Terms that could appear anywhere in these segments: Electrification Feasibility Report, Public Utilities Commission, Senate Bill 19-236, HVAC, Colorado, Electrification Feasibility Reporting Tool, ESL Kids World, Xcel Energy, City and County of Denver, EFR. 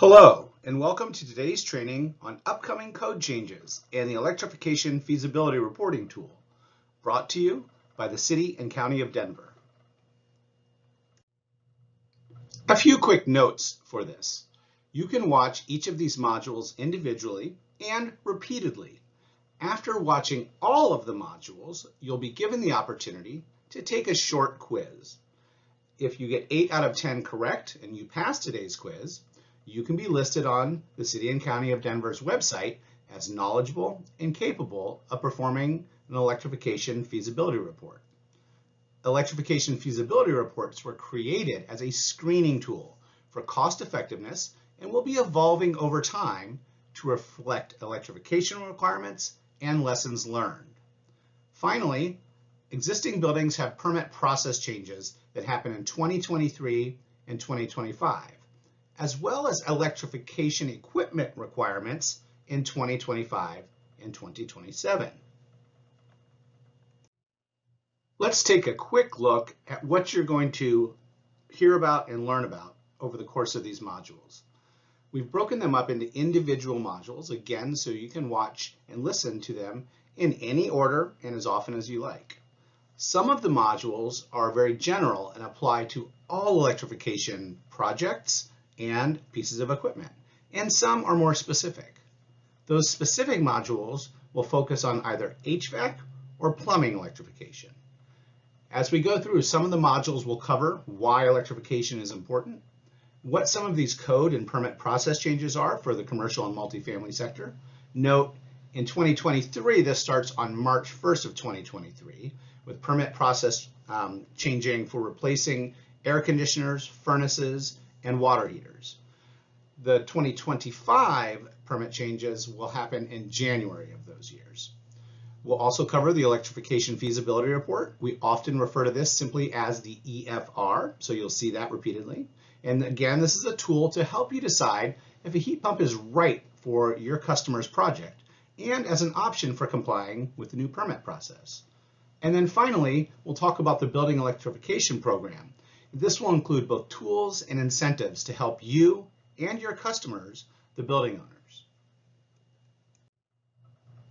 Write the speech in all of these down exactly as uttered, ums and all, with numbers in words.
Hello, and welcome to today's training on upcoming code changes and the Electrification Feasibility Reporting Tool, brought to you by the City and County of Denver. A few quick notes for this. You can watch each of these modules individually and repeatedly. After watching all of the modules, you'll be given the opportunity to take a short quiz. If you get eight out of ten correct and you pass today's quiz, you can be listed on the City and County of Denver's website as knowledgeable and capable of performing an electrification feasibility report. Electrification feasibility reports were created as a screening tool for cost effectiveness and will be evolving over time to reflect electrification requirements and lessons learned. Finally, existing buildings have permit process changes that happen in twenty twenty-three and twenty twenty-five, as well as electrification equipment requirements in twenty twenty-five and twenty twenty-seven. Let's take a quick look at what you're going to hear about and learn about over the course of these modules. We've broken them up into individual modules, again, so you can watch and listen to them in any order and as often as you like. Some of the modules are very general and apply to all electrification projects and pieces of equipment, and some are more specific. Those specific modules will focus on either H V A C or plumbing electrification. As we go through, some of the modules will cover why electrification is important, what some of these code and permit process changes are for the commercial and multifamily sector. Note, in twenty twenty-three, this starts on March first of twenty twenty-three, with permit process um, changing for replacing air conditioners, furnaces, and water heaters. The twenty twenty-five permit changes will happen in January of those years. We'll also cover the Electrification Feasibility Report. We often refer to this simply as the E F R, so you'll see that repeatedly. And again, this is a tool to help you decide if a heat pump is right for your customer's project and as an option for complying with the new permit process. And then finally, we'll talk about the Building Electrification Program. This will include both tools and incentives to help you and your customers, the building owners.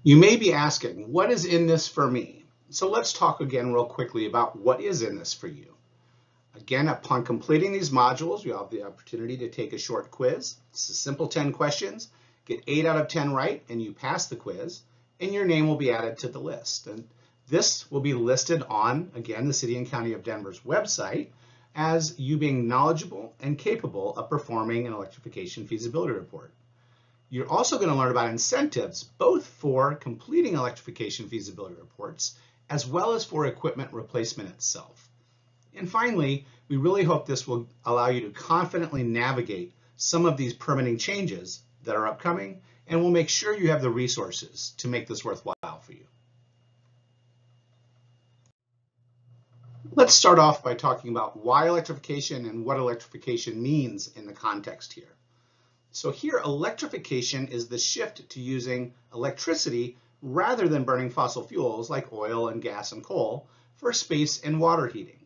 You may be asking, what is in this for me? So let's talk again real quickly about what is in this for you. Again, upon completing these modules, you have the opportunity to take a short quiz. It's a simple ten questions. Get eight out of ten right and you pass the quiz, and your name will be added to the list. And this will be listed on, again, the City and County of Denver's website as you being knowledgeable and capable of performing an electrification feasibility report. You're also going to learn about incentives, both for completing electrification feasibility reports, as well as for equipment replacement itself. And finally, we really hope this will allow you to confidently navigate some of these permitting changes that are upcoming, and we'll make sure you have the resources to make this worthwhile for you. Let's start off by talking about why electrification and what electrification means in the context here. So here, electrification is the shift to using electricity rather than burning fossil fuels like oil and gas and coal for space and water heating.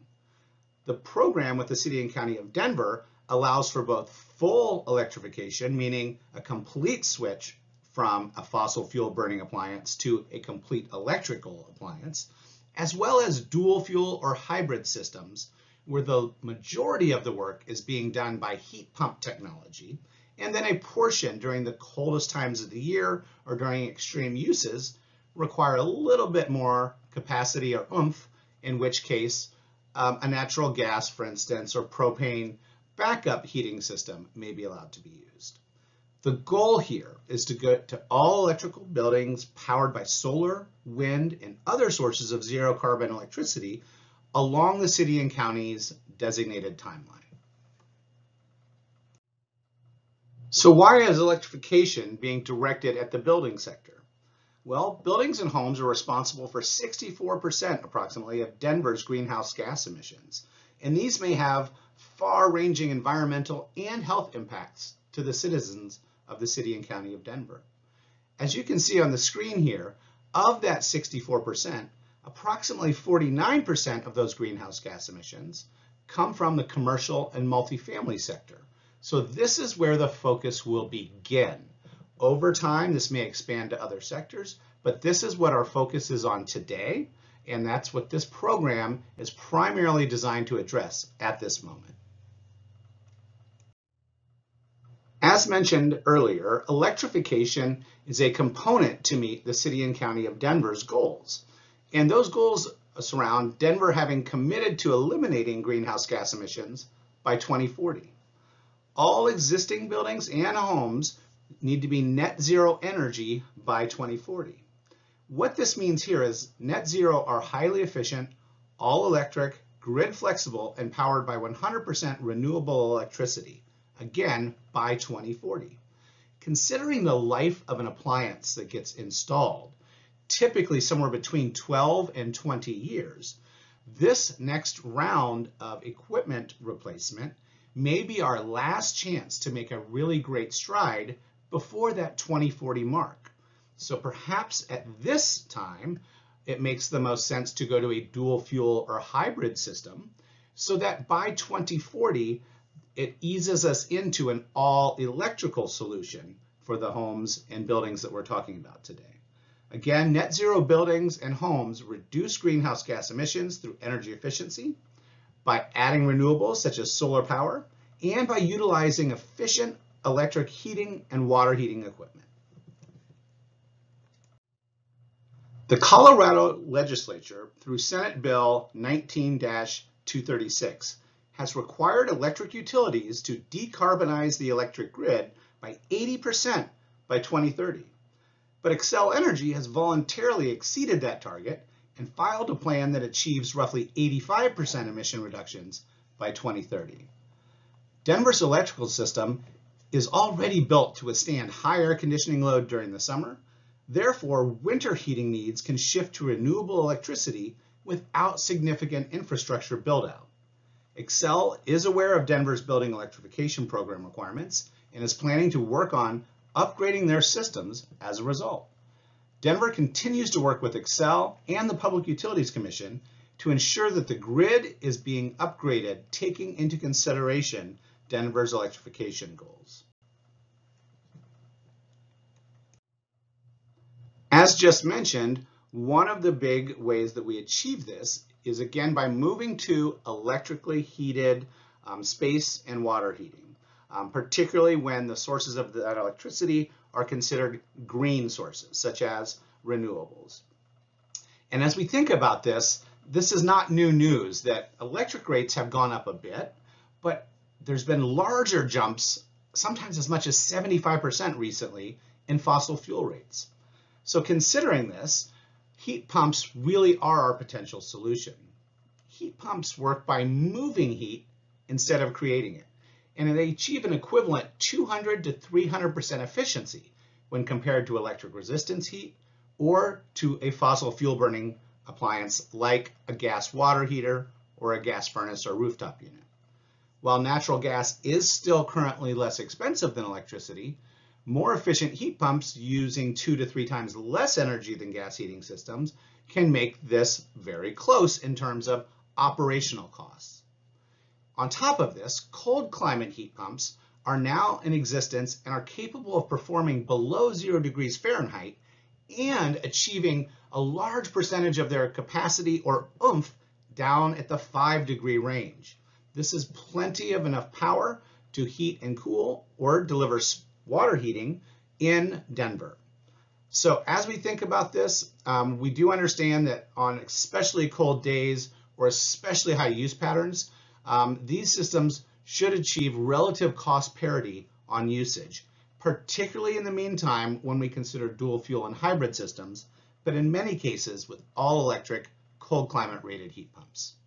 The program with the City and County of Denver allows for both full electrification, meaning a complete switch from a fossil fuel burning appliance to a complete electrical appliance, as well as dual fuel or hybrid systems, where the majority of the work is being done by heat pump technology, and then a portion during the coldest times of the year or during extreme uses require a little bit more capacity or oomph, in which case Um, a natural gas, for instance, or propane backup heating system may be allowed to be used. The goal here is to go to all electrical buildings powered by solar, wind, and other sources of zero carbon electricity along the city and county's designated timeline. So why is electrification being directed at the building sector? Well, buildings and homes are responsible for sixty-four percent approximately of Denver's greenhouse gas emissions, and these may have far-ranging environmental and health impacts to the citizens of the City and County of Denver. As you can see on the screen here, of that sixty-four percent, approximately forty-nine percent of those greenhouse gas emissions come from the commercial and multifamily sector. So this is where the focus will begin. Over time, this may expand to other sectors, but this is what our focus is on today, and that's what this program is primarily designed to address at this moment. As mentioned earlier, electrification is a component to meet the City and County of Denver's goals, and those goals surround Denver having committed to eliminating greenhouse gas emissions by twenty forty. All existing buildings and homes need to be net zero energy by twenty forty. What this means here is net zero are highly efficient, all electric, grid flexible, and powered by one hundred percent renewable electricity, again, by twenty forty. Considering the life of an appliance that gets installed, typically somewhere between twelve and twenty years, this next round of equipment replacement may be our last chance to make a really great stride before that twenty forty mark. So perhaps at this time, it makes the most sense to go to a dual fuel or hybrid system so that by twenty forty, it eases us into an all electrical solution for the homes and buildings that we're talking about today. Again, net zero buildings and homes reduce greenhouse gas emissions through energy efficiency, by adding renewables such as solar power, and by utilizing efficient electric heating and water heating equipment. The Colorado legislature, through Senate Bill nineteen dash two thirty-six, has required electric utilities to decarbonize the electric grid by eighty percent by twenty thirty. But Xcel Energy has voluntarily exceeded that target and filed a plan that achieves roughly eighty-five percent emission reductions by twenty thirty. Denver's electrical system is already built to withstand high air conditioning load during the summer. Therefore, winter heating needs can shift to renewable electricity without significant infrastructure build-out. Xcel is aware of Denver's building electrification program requirements and is planning to work on upgrading their systems as a result. Denver continues to work with Xcel and the Public Utilities Commission to ensure that the grid is being upgraded, taking into consideration Denver's electrification goals. As just mentioned, one of the big ways that we achieve this is again by moving to electrically heated um, space and water heating, um, particularly when the sources of that electricity are considered green sources, such as renewables. And as we think about this, this is not new news that electric rates have gone up a bit, but there's been larger jumps, sometimes as much as seventy-five percent recently, in fossil fuel rates. So considering this, heat pumps really are our potential solution. Heat pumps work by moving heat instead of creating it, and they achieve an equivalent two hundred to three hundred percent efficiency when compared to electric resistance heat or to a fossil fuel burning appliance like a gas water heater or a gas furnace or rooftop unit. While natural gas is still currently less expensive than electricity, more efficient heat pumps using two to three times less energy than gas heating systems can make this very close in terms of operational costs. On top of this, cold climate heat pumps are now in existence and are capable of performing below zero degrees Fahrenheit and achieving a large percentage of their capacity or oomph down at the five degree range. This is plenty of enough power to heat and cool or deliver water heating in Denver. So as we think about this, um, we do understand that on especially cold days or especially high use patterns, Um, these systems should achieve relative cost parity on usage, particularly in the meantime when we consider dual fuel and hybrid systems, but in many cases with all electric cold climate rated heat pumps.